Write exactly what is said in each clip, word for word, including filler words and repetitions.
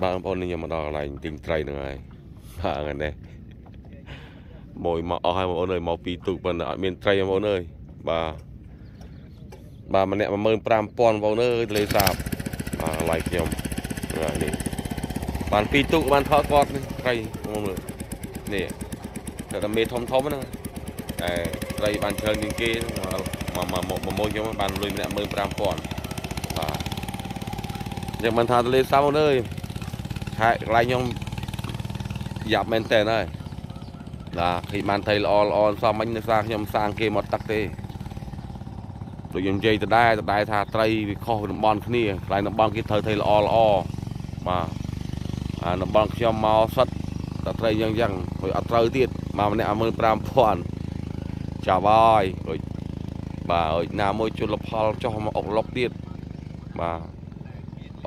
Ba con này mà đò này tình trai nữa này, à ngày này mỗi mọ hai mọ nơi mọ pi tụt mình ở miền tây mọ nơi, bà bà mình nè mà mơn pram pon mọ nơi lấy sạp, à lại nhom, này, bàn pi tụt bàn thọ cọt này, tây mọ nơi, nè,แต่แต่เมทอมทอมนะ ไตรบันเชิญยิงกี้มามาหมกมาโมยเยอะบันลุยเนี่ยมือปรามก่อนอย่างมันทานทะเลซ้ำเลยใครใครยองหยาบแมนเตนเลยนะที่มันไทยออนออนซ้ำมันจะสร้างยำสร้างเกมหมดตักเตะตัวยังเจจะได้จะได้ทาไตรข้อหนุ่มบอลนี่ไตรหนุ่มบอลกินเธอไทยออนออนมาหนุ่มบอลเชื่อมมาสัตแต่ไตรยังยังไปอัดไตรติดมาเนี่ยมือปรามก่อนชาวบ้านบ่าน้ำมวยจุลพอลชอบมาออกล็อกเตี้ยบ่าอ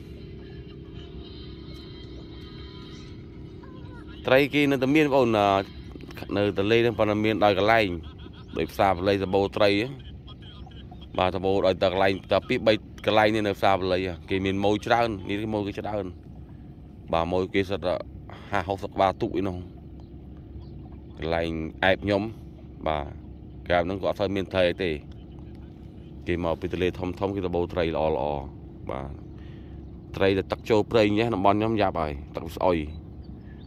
ไตรกีนั่นตะเมียนบ่นเนอตะเล่นั่นปนเมียนดอยกระไลโดยสาบเลยตะโบไตรป่าตะโบดอยตะไลตะปีใบกระไลนี่เนอสาบเลยกีเมียนมวยเจ้าอันนี่มวยก็เจ้าอันป่ามวยกีสัตว์ห้าหกสักป่าตุ่ยน้องกระไลแอบยมป่าการนั่งกอดไฟเมียนไทยเตะกินมาปิดเลทอมทอมกินตะโบไตรอลอบ่าไตรจะตักโจเปรย์เนี่ยน้ำบอลย้อมยาไปตักอ้อย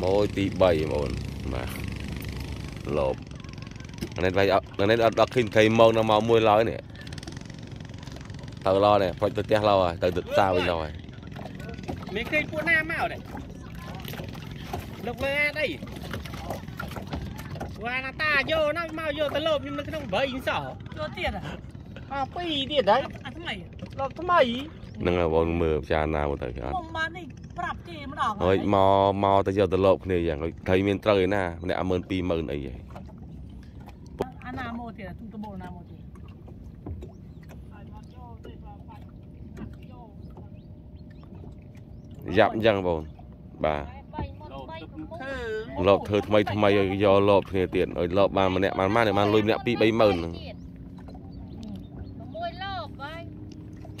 môi tì bảy bốn mà lộp này vậy này đặt hình thầy mông nó màu môi lói này tao lo này phải tự tiếc lo rồi tự tự sao bây giờ rồi mấy cây cua nam màu này lộc la đâyว่าหน้าตาโยน่ามาโยตลบนี่มันก็ต้องเบยอินสอโยเตี้ยนะอ้าวปีเตี้ยได้ทำไมหลบทำไมนั่งเอาบอลมือชาหน้าหมดเลยครับมองมานี่ปรับจีมันออกเฮ้ยมอมอแต่โยตลบเนี่ยอย่างไทยเมียนเตยหน้ามันเนี่ยเมินปีเมินอะไรอย่างอันนาโมเตี้ยตุ้งตะโบนาโมเตี้ยยับยั้งบอลบ่าหลบเธอทำไมทำไมยอหลบเตียนเออหลบมาเนี่ยมันมาเนี่ยมันลุยเนี่ยปีใบเมินจ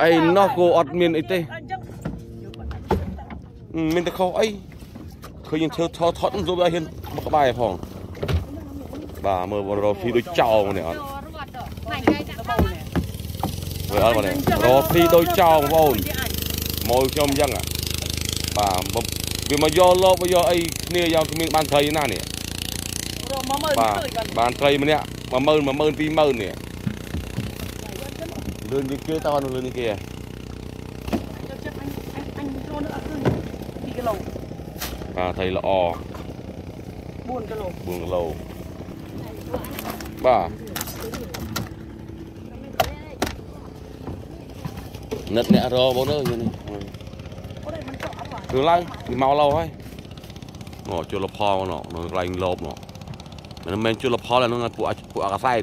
ไอ้นอกกูอดมินไอ้เต้ mình ta khó ấy khơi nhìn thơ thọ thọ giúp đây hiện một bài phòng bà mờ vào rồi phi đôi trầu này ạ rồi này rồi phi đôi trầu vào mồi trong dân à bà vì mà do lo bây giờ ấy nia do mình ban thầy na nè bà ban thầy mà nè mà mờ mà mờ phi mờ nè lên như kia tao lên như kia bà thầy là o buồn cái lầu buồn lầu bà nứt nẹt rồi bố nữa này cứ lăng thì mau lâu thôi ngỏ chua lộc pho nọ nó lành lộp nọ mình men chua lộc pho là nó của của cà sai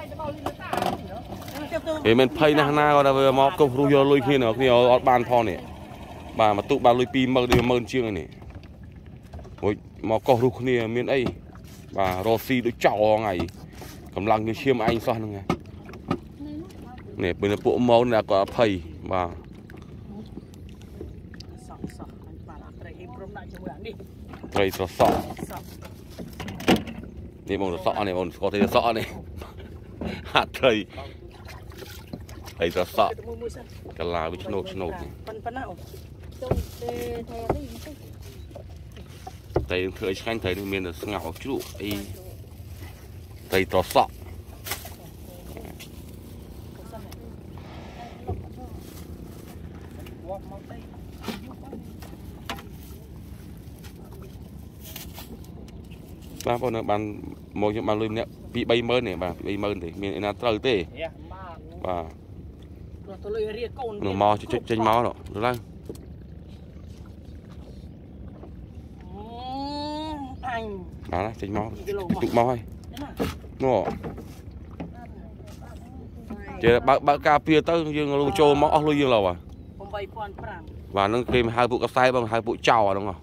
thì mình phay na na còn là mò câu rùi vô lui khi nào khi nào bàn pho này bà mà tụ bà lui pi mờ đi mờ chiêng này nè ôi mò câu rùi kia miền ấy bà Rossi đối chảo ngày cầm lăng như chiêm anh xoan luôn nghe nè bên là bộ màu là có phay bà cây sọ sọ này bọn sọ này bọn có thấy sọ này hạt thầy cây sọ sọ cái lá với nốt nốt thầy thầy khanh thầy đương nhiên là ngạo chú ấy thầy sọ sọ bà bọn nó bán một trong bàn lươn nè bị bay mơn này bà bay mơn thì mình là trời tê bà nó mò chích chích mò đó được lắm bà đó chích mò tụ mò hay ngỏ chơi bà bà cà phê tới dương luôn trôi mò luôn dương lầu à và nó thêm hai bộ cặp sai bằng hai bộ chảo đúng không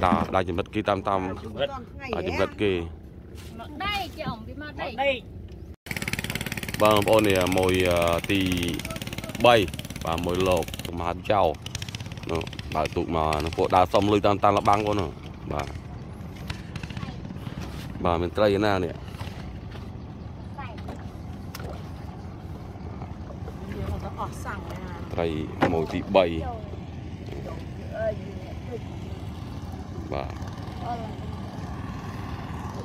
đa đa chấm đất kia tam tam đa chấm đất kia vâng bọn này mồi tì bay và mồi lột mà trâu bà tụ mà nó bộ đa xong lưới tam tam là băng con rồi bà bà miền tây na này tây mồi tì bay bà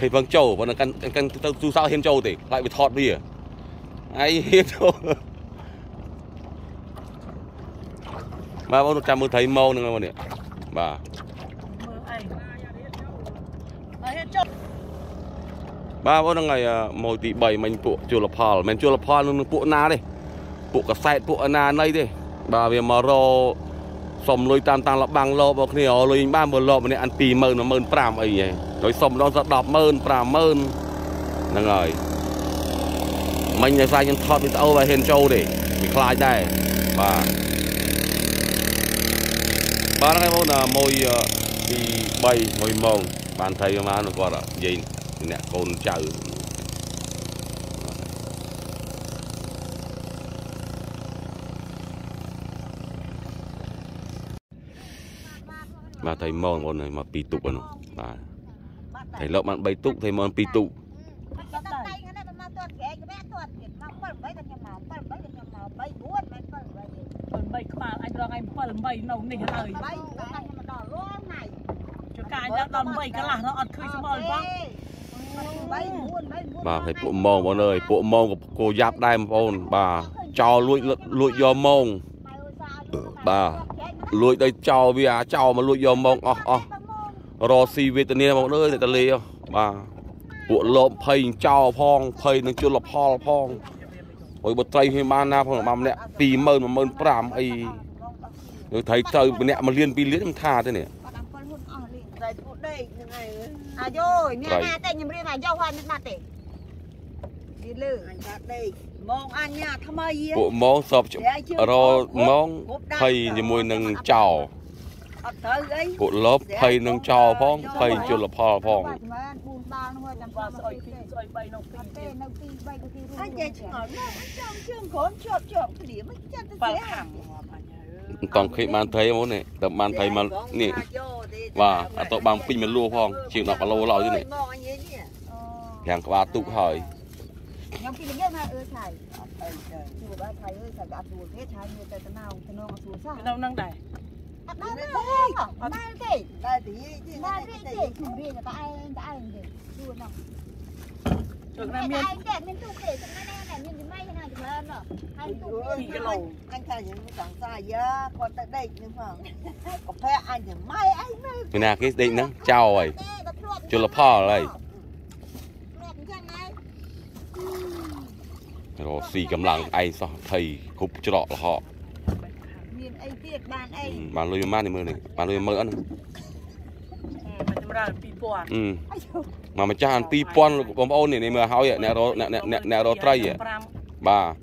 thì vâng châu và nó căn căn tu sao hiên châu thì lại bị thọt đi à ai hiên châu mà bọn cha mới thấy màu nữa mà nè bà ba bọn ngày mồi tị bảy mình bộ chùa lập hào mình chùa lập hào luôn bộ na đây bộ cả sẹt bộ na đây đây bà về mà rồi xong lôi tam tam là bằng lô bọc này ở lôi ba một lô mà này ăn tì mơn nó mơn pram ấy nhỉ nói xong nó rất đọc mơn pram mơn là rồi mình nhà sai nhân thọ thì tao và hiền châu để bị khai đây và ba cái món là mồi thì bay mồi mông bạn thầy mà nó gọi là gì nè con chợ mà thầy mòn bọn này mà pì tụ bọn nó thầy lợn bạn bày tụ thầy mòn pì tụ bà phải bộ mông bọn ơi, bộ mông của cô giáp đai mông bà cho lụi lụi do mông bà lụi đây cho bia cho mà lụi do mông o o rò xì về tận nè bọn ơi tại tận lì bà bộ lộm phây cho phong phây nó chưa lọp ho phong rồi bật tay hay ban na phong làm nè tì mơn mà mơn pram ấy rồi thấy trời nè mà liên pin liên thà thế nè à rồi nhà nhà tây nhầm riêng này giao hoa nước mặt tây đi lử đây mong anh nhà tham gia bộ mong sập rồi mong thầy như môi nâng chào bộ lớp thầy nâng chào phong thầy chưa là phò phong còn khi man thấy bố này tập man thấy mà nè và tao bằng pin mình lua phong chịu nọ lâu lâu thế này hàng qua tụ hỏi anh anh nè cái định đó chào rồi cho là phò rồi rồi xì cầm lăng ai sao thầy khúc cho đọ họ bàn lôi mát thì mưa này bàn lôi mỡ ăn ừ. Mà mà cha ăn pi pon bom ôn này này mà hao vậy nè đó nè nè nè nè đó trai vậy bà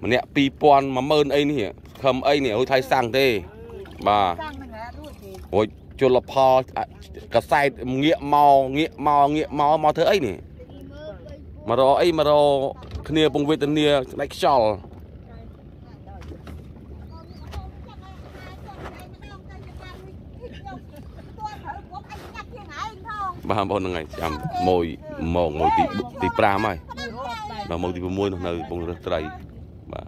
mà nè pi pon mà mơn ấy nè khầm ấy nè hồi thái sang thế bà hồi cho lập ho cả sai nghĩa mò nghĩa mò nghĩa mò mò thứ ấy nè mà đó ấy mà đó kia vùng Việt Nam này lại chòi ba bốn ngày chạm mồi mò mồi tí tí pram này và mồi tí mồi nó nơi vùng đất tây bà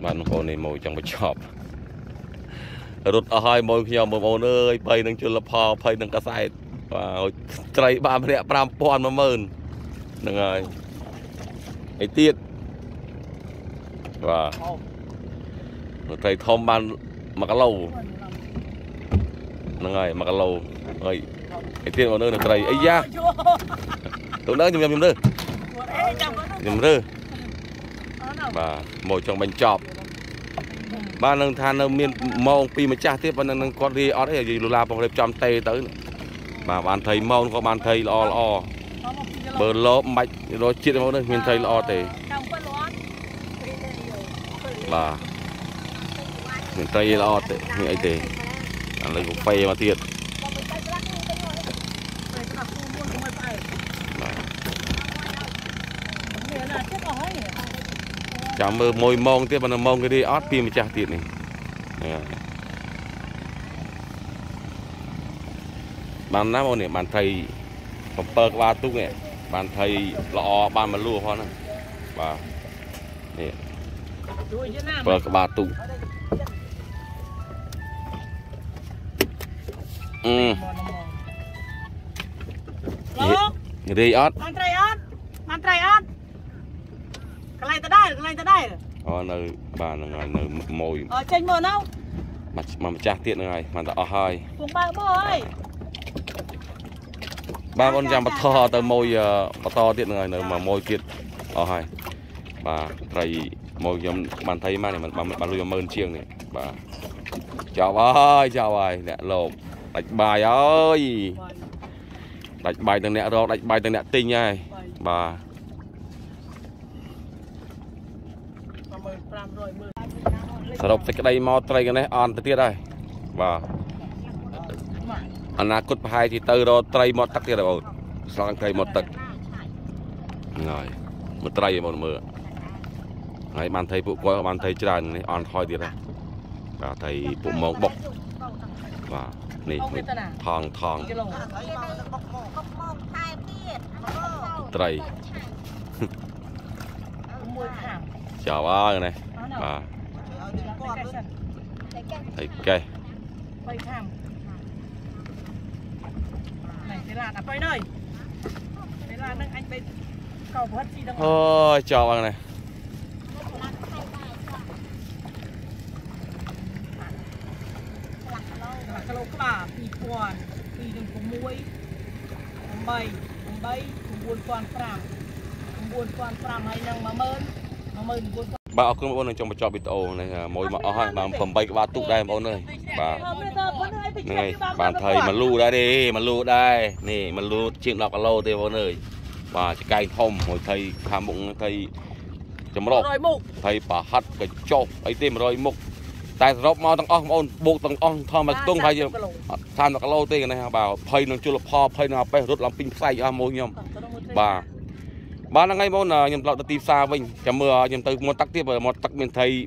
bạn con này mồi trong một shop rụt ở hai mồi kia mồi mồi nơi bay đang chôn lập hò bay đang cá sai và tây ba mẹ pram pon mà mơn đừng ơi ấy tiết và tây thom ban mặc lâu ngày mặc lâu ngày tiền vào nơi này tây ấy da tụi nó nhầm nhầm nhầm nhầm nhầm và mồi trong bánh chọp ba nâng than nâng miên mông pi mà cha tiếp vào nâng con đi ở đây gì lula phòng đẹp trăm tê tới mà bàn thầy mông có bàn thầy lo lo bờ lốp mạch rồi chuyện vào đây miền thầy lo tê và mình tây lo tệ mình ấy tệ ăn lấy cục phê mà thiệt chả mơ môi mông tiếp mà mông cái đi ót pin mà chả thiệt này bàn nát mông này bàn thầy còn pơ ba túc này bàn thầy lo bàn mà lùa hoa nè và này pơ ba túc đi ớt ăn trái ớt ăn trái ớt cái này ta đây cái này ta đây ở nơi bà là người nơi mồi ở trên mồi đâu mà mà cha tiện này mà ta ở hai ba ơi ba con giam bát to từ mồi bát to tiện này nơi mà mồi kiệt ở hai bà thầy mồi giam bàn thầy mà này mà bà lui giam mơn chiêng này bà chào ơi chào ơi nè lộn đạch bài ơi đạch bài từng nẹ đó đạch bài từng nẹ tinh này bà sao đọc cái đây mò tây cái này ăn tới tiết đây bà anh cút hai thì từ đó tây mò tắc tiết rồi sang tây mò tắc rồi một tây một mưa ngày bàn thầy phụ coi bàn thầy tràn này ăn thôi tiết này và thầy phụ móng bọc và này thòng thòng tây chào ba này bà Thấy cây. Quay tham. Này thế là đã quay nơi. Thế là anh bên cầu của Hất đang. Ôi chào bạn này. Các lô các bà thì còn thì đừng có muối cùng bày cùng bấy cùng buôn toàn phàm cùng buôn toàn phàm hay năng mà mơn mà mơn buôn bà ở cứ bọn trong một trò bị tổ này mỗi mà hai mà phẩm bày các bà tụ đây bọn ơi bà này bạn thầy mà lu đây đi mà lu đây nè mà lu chuyện đọc alo thì bọn ơi bà chỉ cay thông hồi thầy tham bụng thầy chấm đọc thầy bà hắt cái chọc ấy tìm rồi mục tại rộp mau tăng ong ôn buộc tăng ong thò mà tung hay gì tham là cái lô tê này bảo phơi nó chưa là pho phơi nó phải rút làm pin say ra môi nhom bà bà là ngay môn là nhầm lọt từ xa mình chả mưa nhầm từ một tắc tiếp rồi một tắc mình thấy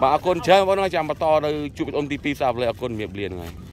bà con chơi bố nói chăm bà to đây chụp ôm tivi sao lại con miệng liền này